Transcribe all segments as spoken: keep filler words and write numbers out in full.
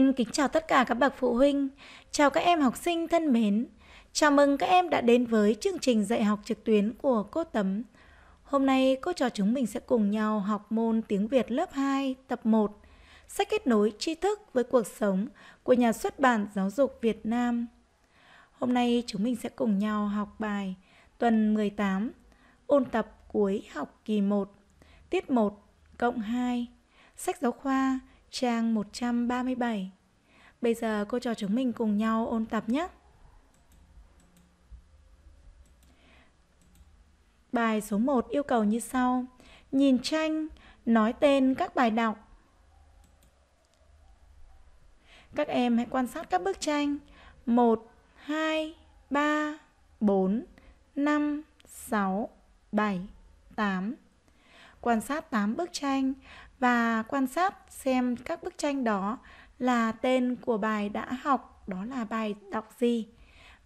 Xin kính chào tất cả các bậc phụ huynh, chào các em học sinh thân mến. Chào mừng các em đã đến với chương trình dạy học trực tuyến của cô Tấm. Hôm nay cô trò chúng mình sẽ cùng nhau học môn tiếng Việt lớp hai tập một, sách kết nối tri thức với cuộc sống của Nhà xuất bản Giáo dục Việt Nam. Hôm nay chúng mình sẽ cùng nhau học bài tuần mười tám, ôn tập cuối học kỳ một, tiết một cộng hai, sách giáo khoa trang một trăm ba mươi bảy. Bây giờ cô trò chúng mình cùng nhau ôn tập nhé. Bài số một yêu cầu như sau: nhìn tranh, nói tên các bài đọc. Các em hãy quan sát các bức tranh một, hai, ba, bốn, năm, sáu, bảy, tám. Quan sát tám bức tranh và quan sát xem các bức tranh đó là tên của bài đã học, đó là bài đọc gì.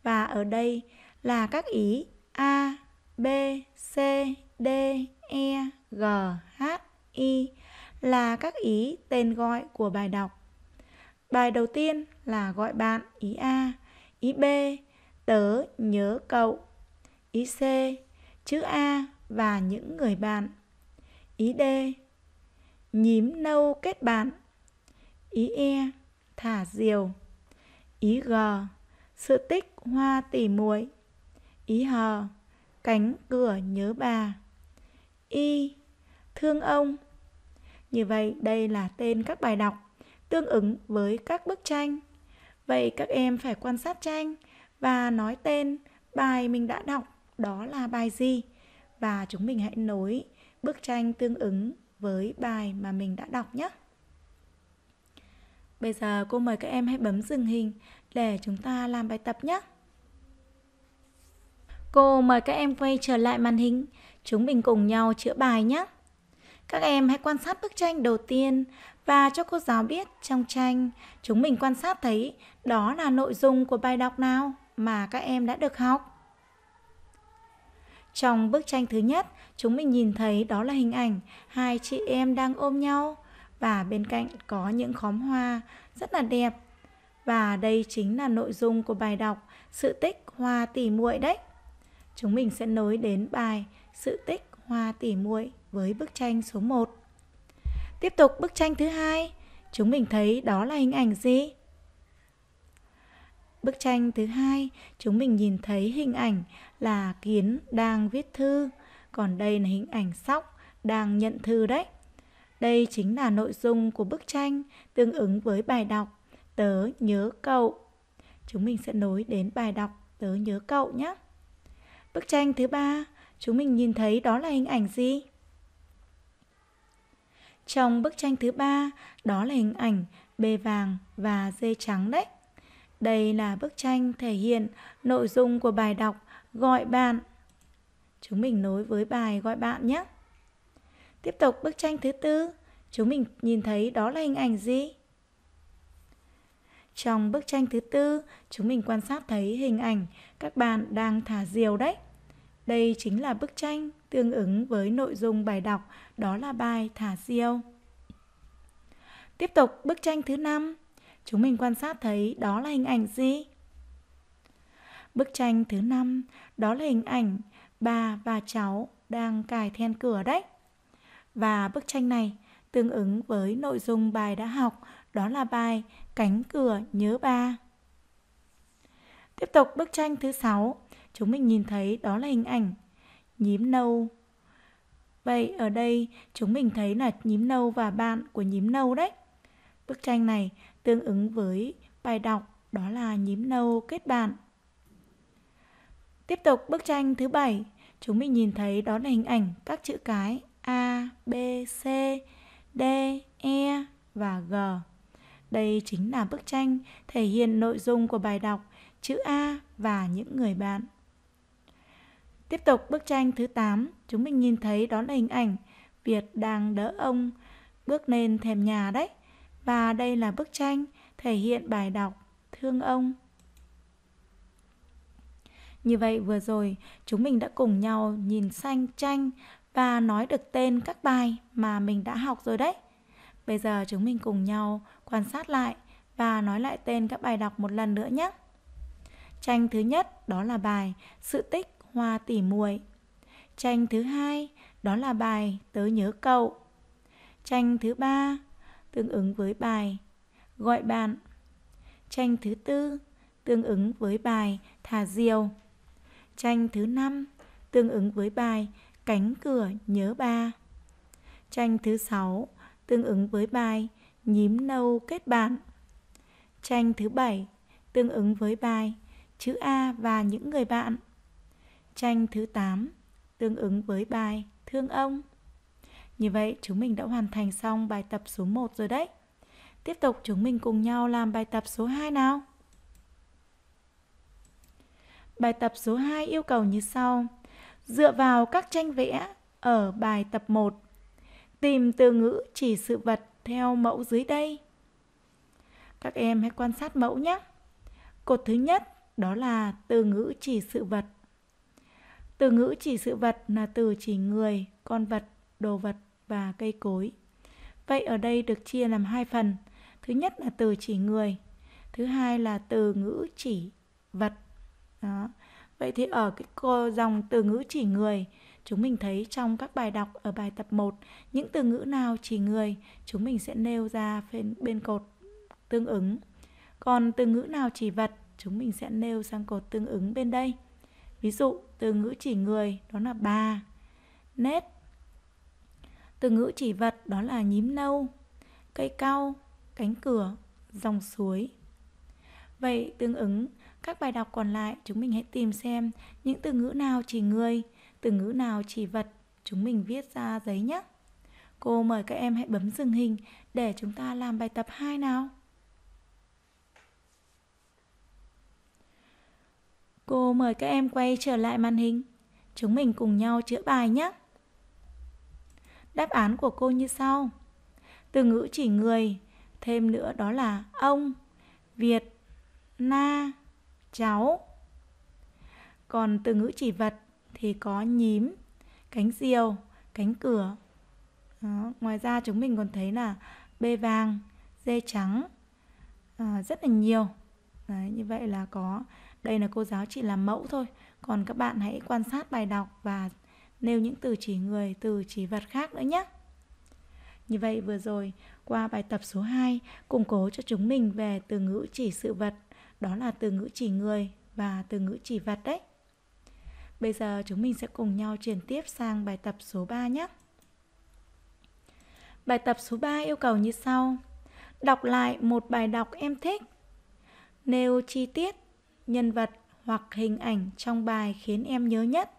Và ở đây là các ý A, B, C, D, E, G, H, I là các ý tên gọi của bài đọc. Bài đầu tiên là gọi bạn, ý A. Ý B, tớ nhớ cậu. Ý C, chữ A và những người bạn. Ý D, nhím nâu kết bạn. Ý E, thả diều. Ý G, sự tích hoa tỉ muội. Ý H, cánh cửa nhớ ba. Y, thương ông. Như vậy đây là tên các bài đọc tương ứng với các bức tranh. Vậy các em phải quan sát tranh và nói tên bài mình đã đọc đó là bài gì. Và chúng mình hãy nối bức tranh tương ứng với bài mà mình đã đọc nhé. Bây giờ cô mời các em hãy bấm dừng hình để chúng ta làm bài tập nhé. Cô mời các em quay trở lại màn hình, chúng mình cùng nhau chữa bài nhé. Các em hãy quan sát bức tranh đầu tiên và cho cô giáo biết trong tranh chúng mình quan sát thấy đó là nội dung của bài đọc nào mà các em đã được học. Trong bức tranh thứ nhất, chúng mình nhìn thấy đó là hình ảnh hai chị em đang ôm nhau và bên cạnh có những khóm hoa rất là đẹp. Và đây chính là nội dung của bài đọc Sự tích hoa tỉ muội đấy. Chúng mình sẽ nối đến bài Sự tích hoa tỉ muội với bức tranh số một. Tiếp tục bức tranh thứ hai, chúng mình thấy đó là hình ảnh gì? Bức tranh thứ hai, chúng mình nhìn thấy hình ảnh là kiến đang viết thư, còn đây là hình ảnh sóc đang nhận thư đấy. Đây chính là nội dung của bức tranh tương ứng với bài đọc Tớ nhớ cậu. Chúng mình sẽ nối đến bài đọc Tớ nhớ cậu nhé. Bức tranh thứ ba, chúng mình nhìn thấy đó là hình ảnh gì? Trong bức tranh thứ ba, đó là hình ảnh bê vàng và dê trắng đấy. Đây là bức tranh thể hiện nội dung của bài đọc Gọi bạn. Chúng mình nối với bài Gọi bạn nhé. Tiếp tục bức tranh thứ tư, chúng mình nhìn thấy đó là hình ảnh gì? Trong bức tranh thứ tư, chúng mình quan sát thấy hình ảnh các bạn đang thả diều đấy. Đây chính là bức tranh tương ứng với nội dung bài đọc, đó là bài Thả diều. Tiếp tục bức tranh thứ năm, chúng mình quan sát thấy đó là hình ảnh gì? Bức tranh thứ năm, đó là hình ảnh bà và cháu đang cài then cửa đấy. Và bức tranh này tương ứng với nội dung bài đã học, đó là bài Cánh cửa nhớ ba. Tiếp tục bức tranh thứ sáu, chúng mình nhìn thấy đó là hình ảnh nhím nâu. Vậy ở đây chúng mình thấy là nhím nâu và bạn của nhím nâu đấy. Bức tranh này tương ứng với bài đọc đó là Nhím nâu kết bạn. Tiếp tục bức tranh thứ bảy, chúng mình nhìn thấy đó là hình ảnh các chữ cái A, B, C, D, E và G. Đây chính là bức tranh thể hiện nội dung của bài đọc Chữ A và những người bạn. Tiếp tục bức tranh thứ tám, chúng mình nhìn thấy đó là hình ảnh Việt đang đỡ ông bước lên thềm nhà đấy. Và đây là bức tranh thể hiện bài đọc Thương ông. Như vậy vừa rồi chúng mình đã cùng nhau nhìn sang tranh và nói được tên các bài mà mình đã học rồi đấy. Bây giờ chúng mình cùng nhau quan sát lại và nói lại tên các bài đọc một lần nữa nhé. Tranh thứ nhất đó là bài Sự tích hoa tỉ muội. Tranh thứ hai đó là bài Tớ nhớ cậu. Tranh thứ ba tương ứng với bài Gọi bạn. Tranh thứ tư tương ứng với bài Thả diều. Tranh thứ năm tương ứng với bài Cánh cửa nhớ ba. Tranh thứ sáu tương ứng với bài Nhím nâu kết bạn. Tranh thứ bảy tương ứng với bài Chữ A và những người bạn. Tranh thứ tám tương ứng với bài Thương ông. Như vậy chúng mình đã hoàn thành xong bài tập số một rồi đấy. Tiếp tục chúng mình cùng nhau làm bài tập số hai nào. Bài tập số hai yêu cầu như sau. Dựa vào các tranh vẽ ở bài tập một, tìm từ ngữ chỉ sự vật theo mẫu dưới đây. Các em hãy quan sát mẫu nhé. Cột thứ nhất đó là từ ngữ chỉ sự vật. Từ ngữ chỉ sự vật là từ chỉ người, con vật, đồ vật và cây cối. Vậy ở đây được chia làm hai phần. Thứ nhất là từ chỉ người, thứ hai là từ ngữ chỉ vật. Đó. Vậy thì ở cái dòng từ ngữ chỉ người, chúng mình thấy trong các bài đọc ở bài tập một, những từ ngữ nào chỉ người, chúng mình sẽ nêu ra bên, bên cột tương ứng. Còn từ ngữ nào chỉ vật, chúng mình sẽ nêu sang cột tương ứng bên đây. Ví dụ, từ ngữ chỉ người đó là bà, nét. Từ ngữ chỉ vật đó là nhím nâu, cây cau, cánh cửa, dòng suối. Vậy tương ứng các bài đọc còn lại, chúng mình hãy tìm xem những từ ngữ nào chỉ người, từ ngữ nào chỉ vật, chúng mình viết ra giấy nhé. Cô mời các em hãy bấm dừng hình để chúng ta làm bài tập hai nào. Cô mời các em quay trở lại màn hình. Chúng mình cùng nhau chữa bài nhé. Đáp án của cô như sau. Từ ngữ chỉ người, thêm nữa đó là ông, Việt, na, cháu. Còn từ ngữ chỉ vật thì có nhím, cánh diều, cánh cửa. Đó. Ngoài ra chúng mình còn thấy là bê vàng, dê trắng, à, rất là nhiều. Đấy, như vậy là có. Đây là cô giáo chỉ làm mẫu thôi. Còn các bạn hãy quan sát bài đọc và nêu những từ chỉ người, từ chỉ vật khác nữa nhé. Như vậy vừa rồi, qua bài tập số hai, củng cố cho chúng mình về từ ngữ chỉ sự vật, đó là từ ngữ chỉ người và từ ngữ chỉ vật đấy. Bây giờ chúng mình sẽ cùng nhau chuyển tiếp sang bài tập số ba nhé. Bài tập số ba yêu cầu như sau. Đọc lại một bài đọc em thích. Nêu chi tiết, nhân vật hoặc hình ảnh trong bài khiến em nhớ nhất.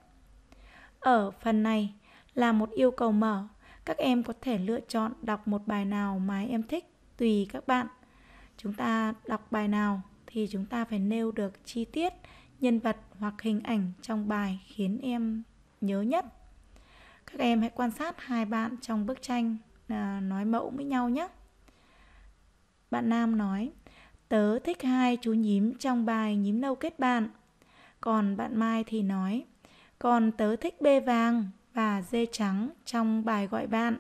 Ở phần này là một yêu cầu mở. Các em có thể lựa chọn đọc một bài nào mà em thích, tùy các bạn. Chúng ta đọc bài nào thì chúng ta phải nêu được chi tiết, nhân vật hoặc hình ảnh trong bài khiến em nhớ nhất. Các em hãy quan sát hai bạn trong bức tranh à, nói mẫu với nhau nhé. Bạn Nam nói, tớ thích hai chú nhím trong bài Nhím nâu kết bạn. Còn bạn Mai thì nói, còn tớ thích bê vàng và dê trắng trong bài Gọi bạn.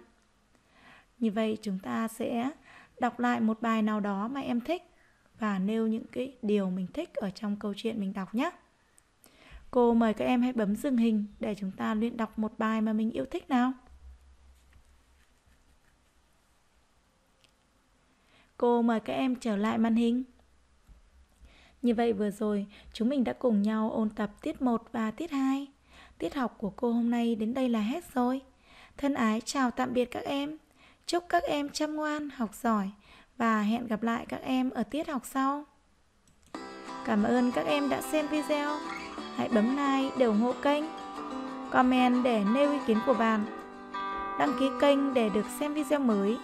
Như vậy chúng ta sẽ đọc lại một bài nào đó mà em thích và nêu những cái điều mình thích ở trong câu chuyện mình đọc nhé. Cô mời các em hãy bấm dừng hình để chúng ta luyện đọc một bài mà mình yêu thích nào. Cô mời các em trở lại màn hình. Như vậy vừa rồi, chúng mình đã cùng nhau ôn tập tiết một và tiết hai. Tiết học của cô hôm nay đến đây là hết rồi. Thân ái chào tạm biệt các em. Chúc các em chăm ngoan, học giỏi và hẹn gặp lại các em ở tiết học sau. Cảm ơn các em đã xem video. Hãy bấm like để ủng hộ kênh, comment để nêu ý kiến của bạn, đăng ký kênh để được xem video mới.